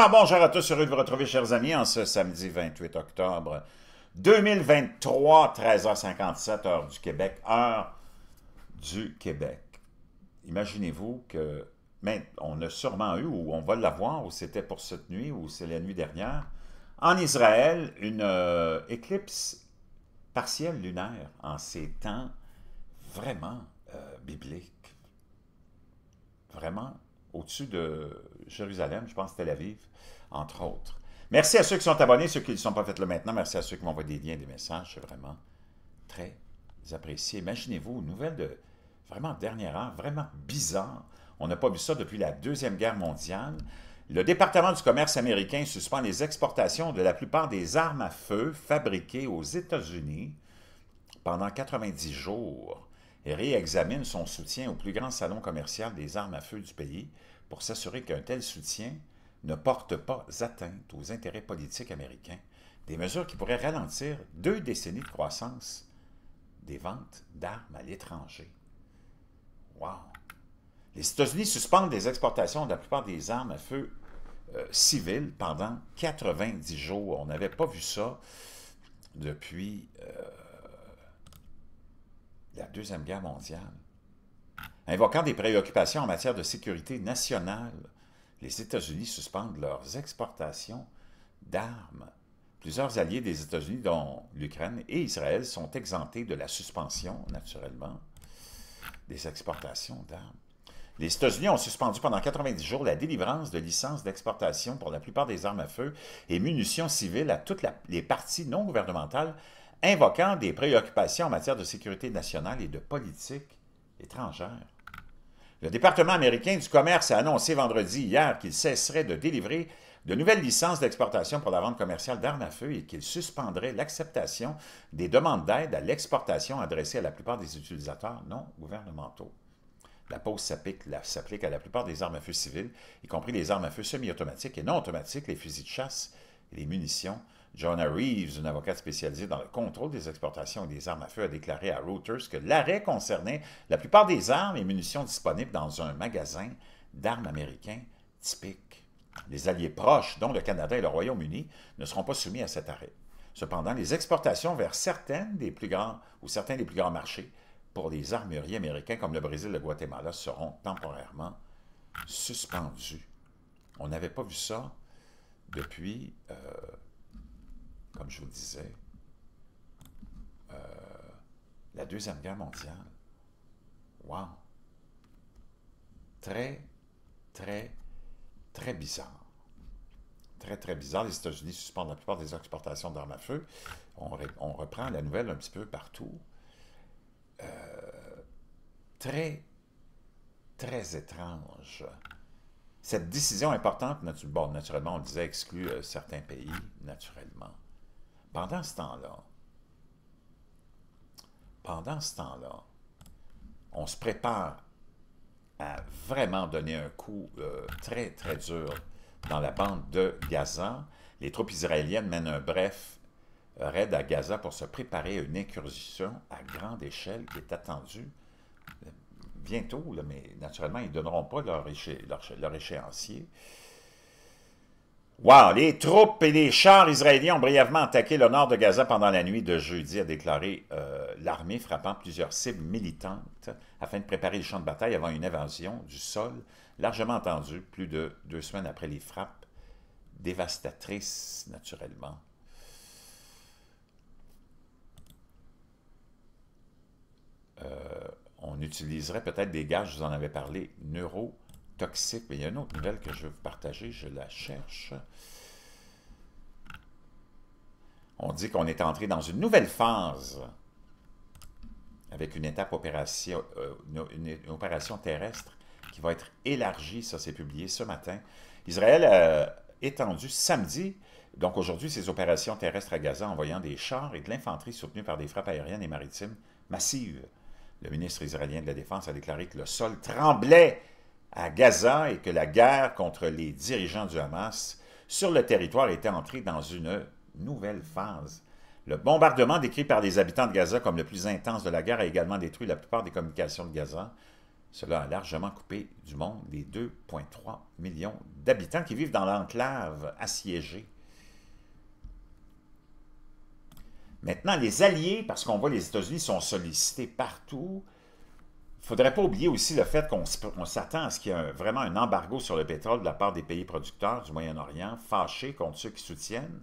Alors bonjour à tous, heureux de vous retrouver chers amis en ce samedi 28 octobre 2023, 13h57, heure du Québec, Imaginez-vous que, on a sûrement eu, ou on va l'avoir, ou c'était pour cette nuit, ou c'est la nuit dernière, en Israël, une éclipse partielle lunaire en ces temps vraiment bibliques, vraiment au-dessus de Jérusalem, je pense Tel Aviv, entre autres. Merci à ceux qui sont abonnés, ceux qui ne le sont pas faits là maintenant. Merci à ceux qui m'envoient des liens, des messages. C'est vraiment très apprécié. Imaginez-vous, une nouvelle de vraiment dernière heure, vraiment bizarre. On n'a pas vu ça depuis la Deuxième Guerre mondiale. Le département du commerce américain suspend les exportations de la plupart des armes à feu fabriquées aux États-Unis pendant 90 jours. Et réexamine son soutien au plus grand salon commercial des armes à feu du pays pour s'assurer qu'un tel soutien ne porte pas atteinte aux intérêts politiques américains, des mesures qui pourraient ralentir 2 décennies de croissance des ventes d'armes à l'étranger. Wow! Les États-Unis suspendent les exportations de la plupart des armes à feu civiles pendant 90 jours. On n'avait pas vu ça depuis la Deuxième Guerre mondiale. Invoquant des préoccupations en matière de sécurité nationale, les États-Unis suspendent leurs exportations d'armes. Plusieurs alliés des États-Unis, dont l'Ukraine et Israël, sont exemptés de la suspension, naturellement, des exportations d'armes. Les États-Unis ont suspendu pendant 90 jours la délivrance de licences d'exportation pour la plupart des armes à feu et munitions civiles à toutes les parties non gouvernementales invoquant des préoccupations en matière de sécurité nationale et de politique étrangère. Le département américain du commerce a annoncé vendredi hier qu'il cesserait de délivrer de nouvelles licences d'exportation pour la vente commerciale d'armes à feu et qu'il suspendrait l'acceptation des demandes d'aide à l'exportation adressées à la plupart des utilisateurs non gouvernementaux. La pause s'applique à la plupart des armes à feu civiles, y compris les armes à feu semi-automatiques et non automatiques, les fusils de chasse et les munitions. Jonah Reeves, une avocate spécialisée dans le contrôle des exportations et des armes à feu, a déclaré à Reuters que l'arrêt concernait la plupart des armes et munitions disponibles dans un magasin d'armes américain typique. Les alliés proches, dont le Canada et le Royaume-Uni, ne seront pas soumis à cet arrêt. Cependant, les exportations vers certains des plus grands marchés pour les armuriers américains comme le Brésil et le Guatemala seront temporairement suspendues. On n'avait pas vu ça depuis... comme je vous le disais, la Deuxième Guerre mondiale. Wow! Très bizarre. Très bizarre. Les États-Unis suspendent la plupart des exportations d'armes à feu. On reprend la nouvelle un petit peu partout. Très étrange. Cette décision importante, naturellement, on disait, exclut certains pays, naturellement. Pendant ce temps-là, on se prépare à vraiment donner un coup très dur dans la bande de Gaza. Les troupes israéliennes mènent un bref raid à Gaza pour se préparer à une incursion à grande échelle qui est attendue bientôt, là, mais naturellement, ils ne donneront pas leur échéancier. Wow! Les troupes et les chars israéliens ont brièvement attaqué le nord de Gaza pendant la nuit de jeudi, a déclaré l'armée, frappant plusieurs cibles militantes afin de préparer les champs de bataille avant une invasion du sol, largement entendue plus de 2 semaines après les frappes dévastatrices, naturellement. On utiliserait peut-être des gaz, je vous en avais parlé, neurotoxiques. Mais il y a une autre nouvelle que je vais vous partager, je la cherche. On dit qu'on est entré dans une nouvelle phase avec une étape opération terrestre qui va être élargie, ça c'est publié ce matin. Israël a étendu samedi, donc aujourd'hui, ses opérations terrestres à Gaza envoyant des chars et de l'infanterie soutenus par des frappes aériennes et maritimes massives. Le ministre israélien de la Défense a déclaré que le sol tremblait à Gaza et que la guerre contre les dirigeants du Hamas sur le territoire était entrée dans une nouvelle phase. Le bombardement décrit par les habitants de Gaza comme le plus intense de la guerre a également détruit la plupart des communications de Gaza, Cela a largement coupé du monde les 2,3 millions d'habitants qui vivent dans l'enclave assiégée. Maintenant, les alliés, parce qu'on voit les États-Unis sont sollicités partout, il ne faudrait pas oublier aussi le fait qu'on s'attend à ce qu'il y ait vraiment un embargo sur le pétrole de la part des pays producteurs du Moyen-Orient, fâchés contre ceux qui soutiennent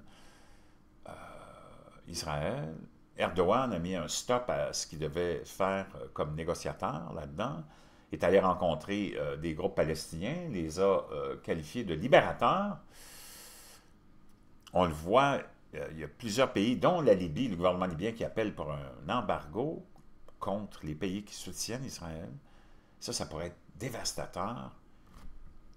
Israël. Erdogan a mis un stop à ce qu'il devait faire comme négociateur là-dedans, est allé rencontrer des groupes palestiniens, les a qualifiés de libérateurs. On le voit, il y a plusieurs pays, dont la Libye, le gouvernement libyen qui appelle pour un embargo contre les pays qui soutiennent Israël. Ça, ça pourrait être dévastateur.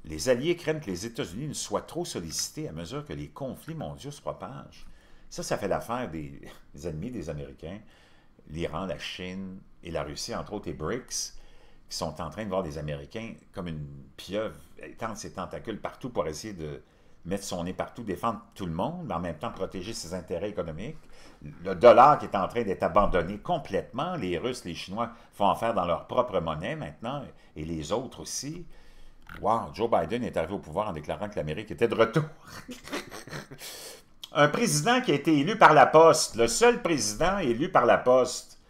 Les alliés craignent que les États-Unis ne soient trop sollicités à mesure que les conflits mondiaux se propagent. Ça, ça fait l'affaire des ennemis des Américains, l'Iran, la Chine et la Russie, entre autres, et BRICS, qui sont en train de voir les Américains comme une pieuvre, étendre ses tentacules partout pour essayer de mettre son nez partout, défendre tout le monde, mais en même temps protéger ses intérêts économiques. Le dollar qui est en train d'être abandonné complètement, les Russes, les Chinois font en faire dans leur propre monnaie maintenant, et les autres aussi. Wow, Joe Biden est arrivé au pouvoir en déclarant que l'Amérique était de retour. Un président qui a été élu par la poste, le seul président élu par la poste.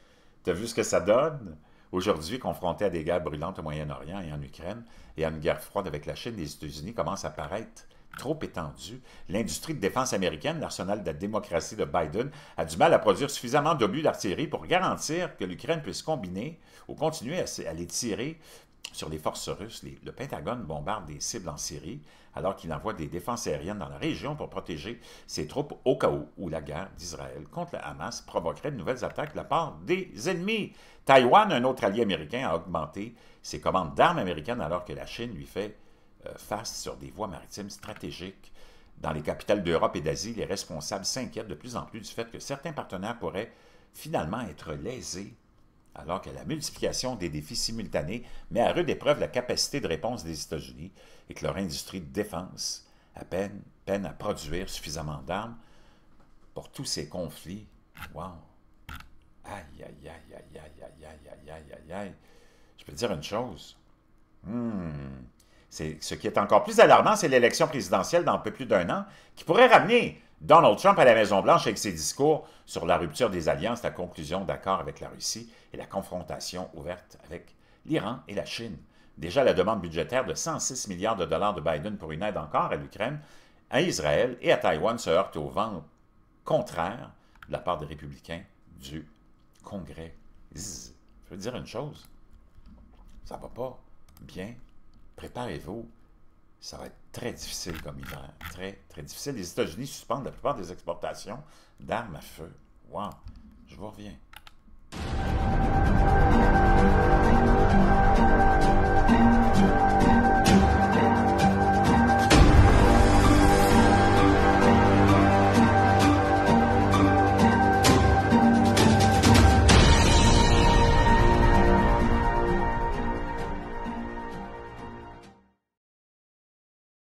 Tu as vu ce que ça donne? Aujourd'hui, confronté à des guerres brûlantes au Moyen-Orient et en Ukraine, et à une guerre froide avec la Chine, les États-Unis commencent à paraître trop étendus. L'industrie de défense américaine, l'arsenal de la démocratie de Biden, a du mal à produire suffisamment d'obus d'artillerie pour garantir que l'Ukraine puisse combiner ou continuer à les tirer sur les forces russes. Le Pentagone bombarde des cibles en Syrie alors qu'il envoie des défenses aériennes dans la région pour protéger ses troupes au cas où la guerre d'Israël contre le Hamas provoquerait de nouvelles attaques de la part des ennemis. Taïwan, un autre allié américain, a augmenté ses commandes d'armes américaines alors que la Chine lui fait face sur des voies maritimes stratégiques. Dans les capitales d'Europe et d'Asie, les responsables s'inquiètent de plus en plus du fait que certains partenaires pourraient finalement être lésés, alors que la multiplication des défis simultanés met à rude épreuve la capacité de réponse des États-Unis et que leur industrie de défense peine à produire suffisamment d'armes pour tous ces conflits. Wow! Aïe, aïe, aïe, aïe, aïe, aïe, aïe, aïe, aïe. Je peux te dire une chose. Ce qui est encore plus alarmant, c'est l'élection présidentielle dans un peu plus d'un an qui pourrait ramener Donald Trump à la Maison-Blanche avec ses discours sur la rupture des alliances, la conclusion d'accords avec la Russie et la confrontation ouverte avec l'Iran et la Chine. Déjà, la demande budgétaire de 106 milliards de dollars de Biden pour une aide encore à l'Ukraine, à Israël et à Taïwan se heurte au vent contraire de la part des républicains du Congrès. Je veux dire une chose, ça ne va pas bien. Préparez-vous. Ça va être très difficile comme hiver. Très, très difficile. Les États-Unis suspendent la plupart des exportations d'armes à feu. Wow! Je vous reviens.